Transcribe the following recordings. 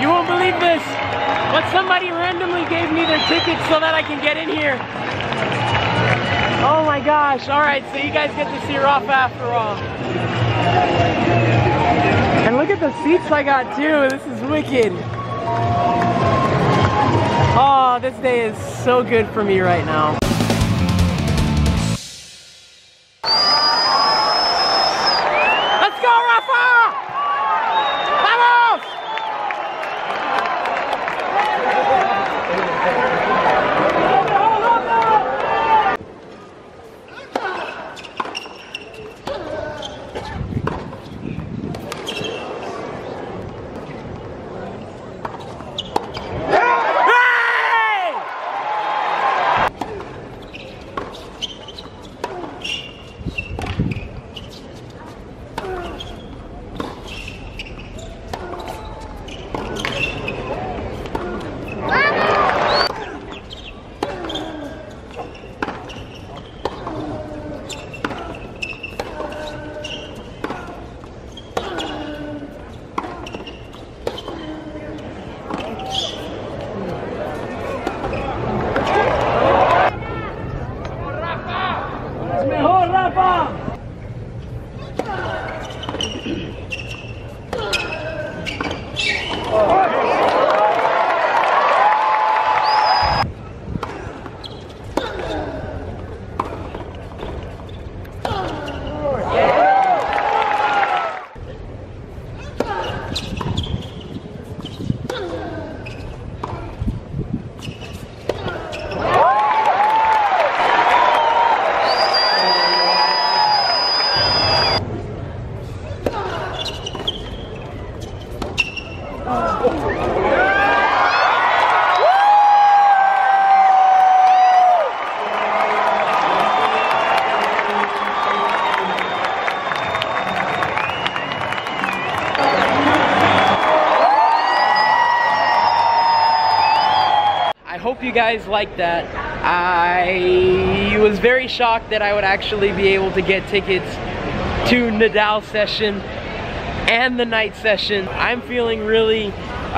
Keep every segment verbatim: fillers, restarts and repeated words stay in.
You won't believe this, but somebody randomly gave me their tickets so that I can get in here. Oh my gosh, alright, so you guys get to see Raff after all. And look at the seats I got too, this is wicked. Oh, this day is so good for me right now. Hope you guys liked that. I was very shocked that I would actually be able to get tickets to Nadal's session and the night session. I'm feeling really, uh,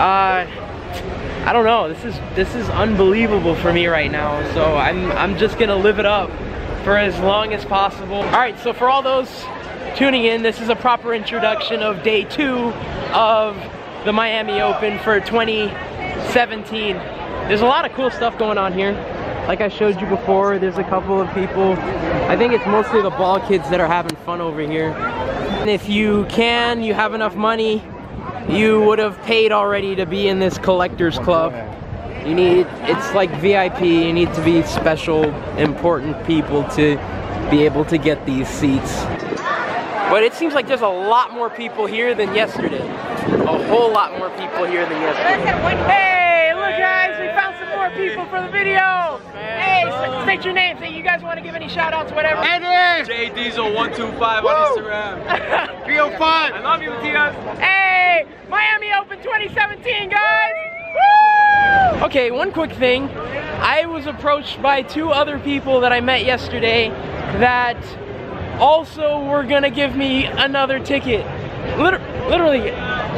I don't know, this is this is unbelievable for me right now. So I'm, I'm just gonna live it up for as long as possible. All right, so for all those tuning in, this is a proper introduction of day two of the Miami Open for twenty seventeen. There's a lot of cool stuff going on here. Like I showed you before, there's a couple of people. I think it's mostly the ball kids that are having fun over here. And if you can, you have enough money, you would have paid already to be in this collector's club. You need, it's like V I P, you need to be special, important people to be able to get these seats. But it seems like there's a lot more people here than yesterday. A whole lot more people here than yesterday. Hey, look guys, we found some more people for the video. Hey, state your names. Hey, you guys want to give any shout outs, whatever? Edwin! J Diesel one two five on Instagram. three oh five. I love you, Matias. Hey, Miami Open twenty seventeen, guys. Woo! Okay, one quick thing. I was approached by two other people that I met yesterday that also were gonna give me another ticket. Literally. Literally,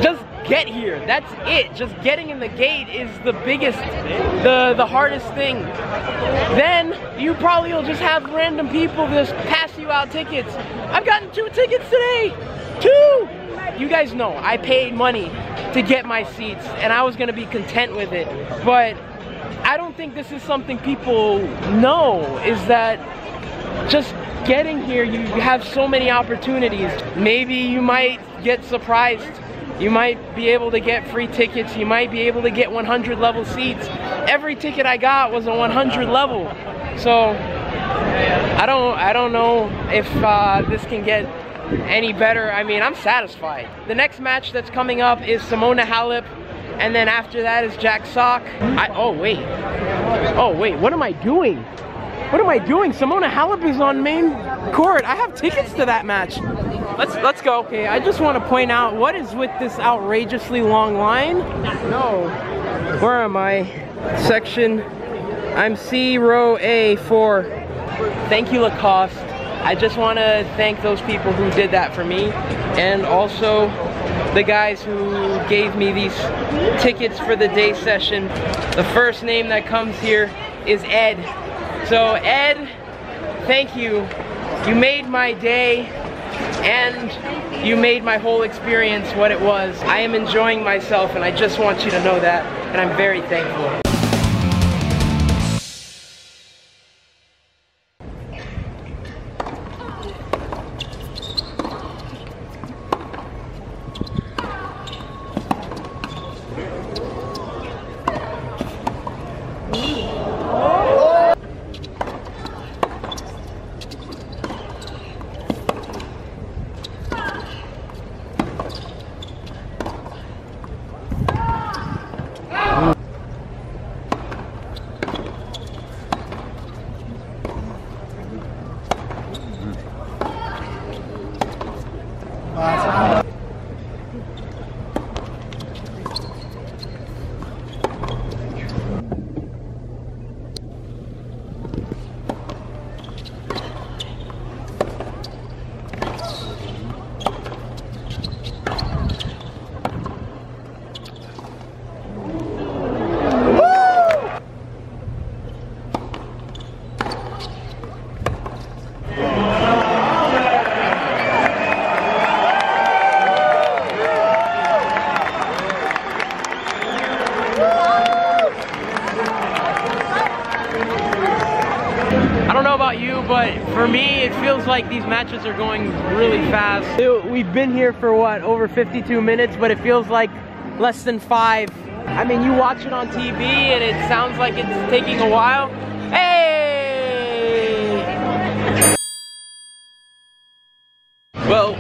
just get here. That's it. Just getting in the gate is the biggest, the, the hardest thing. Then you probably will just have random people just pass you out tickets. I've gotten two tickets today. Two! You guys know, I paid money to get my seats and I was gonna be content with it. But I don't think this is something people know, is that just getting here, you have so many opportunities. Maybe you might get surprised. You might be able to get free tickets. You might be able to get one hundred level seats. Every ticket I got was a one hundred level. So I don't, I don't know if uh, this can get any better. I mean, I'm satisfied. The next match that's coming up is Simona Halep, and then after that is Jack Sock. I, oh wait, oh wait, what am I doing? What am I doing? Simona Halep is on main court. I have tickets to that match. Let's let's go. Okay, I just want to point out, what is with this outrageously long line? No. Where am I? Section. I'm C row A four. Thank you, Lacoste. I just want to thank those people who did that for me. And also the guys who gave me these tickets for the day session. The first name that comes here is Ed. So Ed, thank you. You made my day and you made my whole experience what it was. I am enjoying myself and I just want you to know that, and I'm very thankful. For me, it feels like these matches are going really fast. It, we've been here for what, over fifty-two minutes, but it feels like less than five. I mean, you watch it on T V and it sounds like it's taking a while. Hey! Well,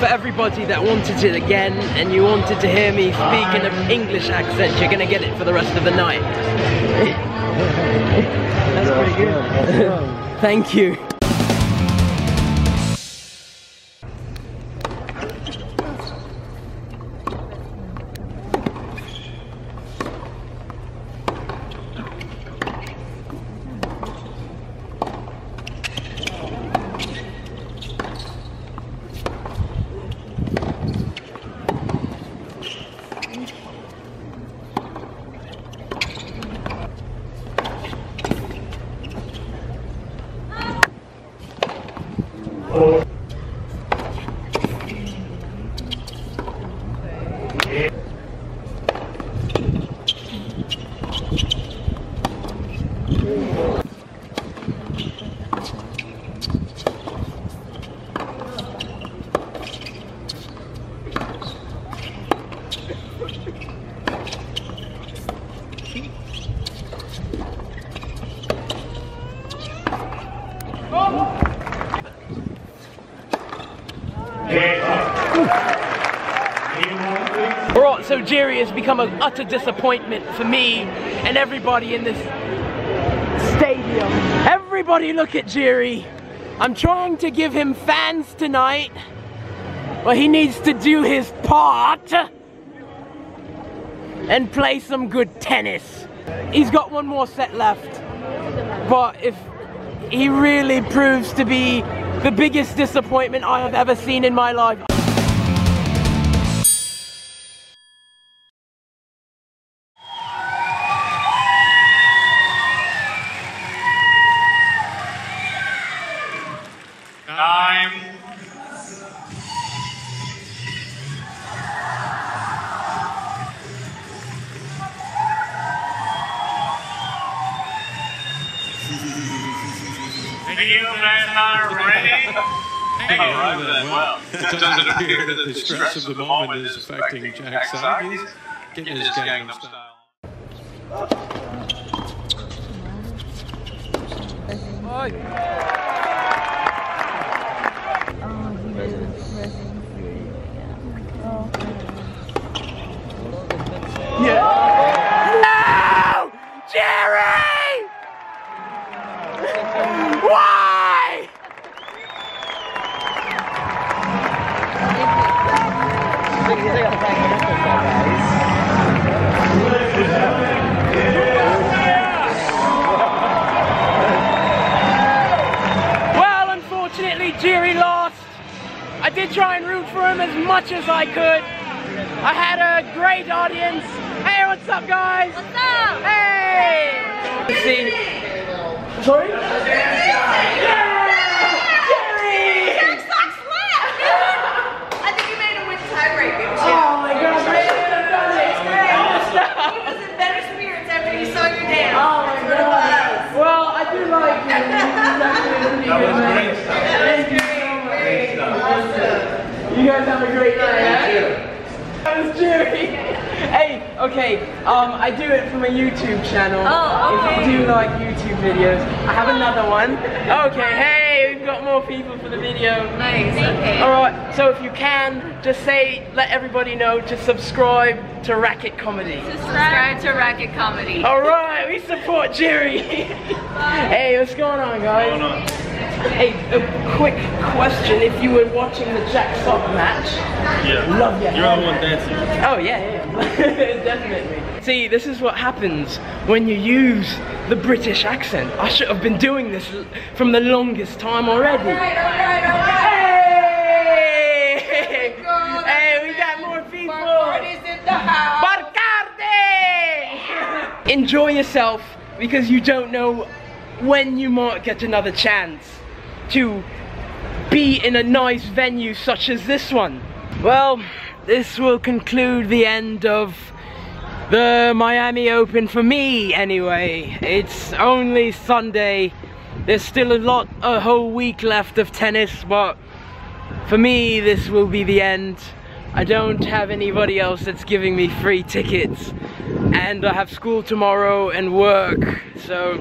for everybody that wanted it again and you wanted to hear me speak in an English accent, you're gonna get it for the rest of the night. That's pretty good. Thank you. So Jiri has become an utter disappointment for me and everybody in this stadium. Everybody look at Jiri. I'm trying to give him fans tonight, but he needs to do his part and play some good tennis. He's got one more set left, but if he really proves to be the biggest disappointment I have ever seen in my life. The stress of the moment is affecting Jack Sock. He's getting his Gangnam style. Yeah. No! Jiri! Why? Well, unfortunately, Jiri lost. I did try and root for him as much as I could, I had a great audience. Hey, what's up, guys? What's up? Hey! See. Sorry? Yeah! Jiri! Jack Sock's left! I think you made him win tiebreaker too. Oh my gosh, I should have done it! He was in better spirits after he saw your dance. Oh my god. Well, I do like you. That was great stuff. Thank you so much. Great stuff. You guys have a great night. That was Jiri. Hey, okay, um, I do it from a YouTube channel. Oh, okay. If you do like YouTube videos, I have another one. Okay, hey, we've got more people for the video. Nice. Okay. Alright, so if you can, just say, let everybody know to subscribe to Racket Comedy. Subscribe, subscribe to Racket Comedy. Alright, we support Jiri. Hey, what's going on, guys? What's going on? Hey, a quick question, if you were watching the Jack Sock match, yeah. Love your You're the one dancing. Oh yeah, yeah. Definitely. See, this is what happens when you use the British accent. I should have been doing this from the longest time already. Alright, alright, alright. Hey! Hey, we got more people. Bacardi's in the house. Bacardi! Enjoy yourself, because you don't know when you might get another chance to be in a nice venue such as this one. Well, this will conclude the end of the Miami Open for me anyway. It's only Sunday. There's still a lot, a whole week left of tennis, but for me this will be the end. I don't have anybody else that's giving me free tickets, and I have school tomorrow and work, so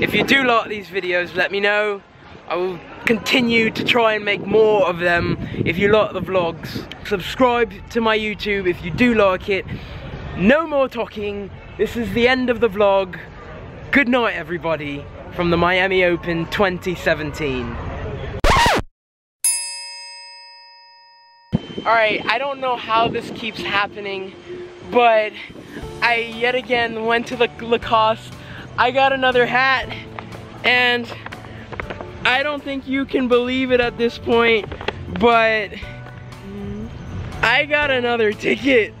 if you do like these videos, let me know. I will continue to try and make more of them. If you like the vlogs, subscribe to my YouTube if you do like it. No more talking. This is the end of the vlog. Good night, everybody, from the Miami Open twenty seventeen. Alright, I don't know how this keeps happening, but I yet again went to the Lacoste. I got another hat, and I don't think you can believe it at this point, but I got another ticket.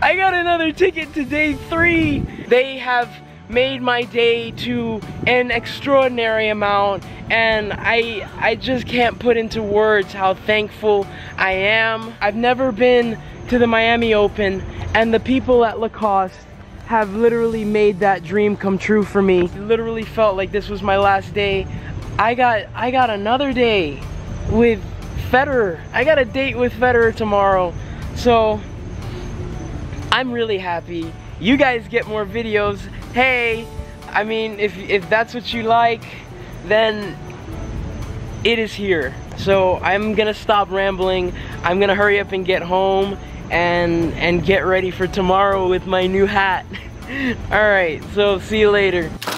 I got another ticket to day three. They have made my day to an extraordinary amount, and I I just can't put into words how thankful I am. I've never been to the Miami Open, and the people at Lacoste have literally made that dream come true for me. It literally felt like this was my last day. I got I got another day with Federer. I got a date with Federer tomorrow. So I'm really happy. You guys get more videos. Hey, I mean, if if that's what you like, then it is here. So I'm gonna stop rambling. I'm gonna hurry up and get home and and get ready for tomorrow with my new hat. All right, so see you later.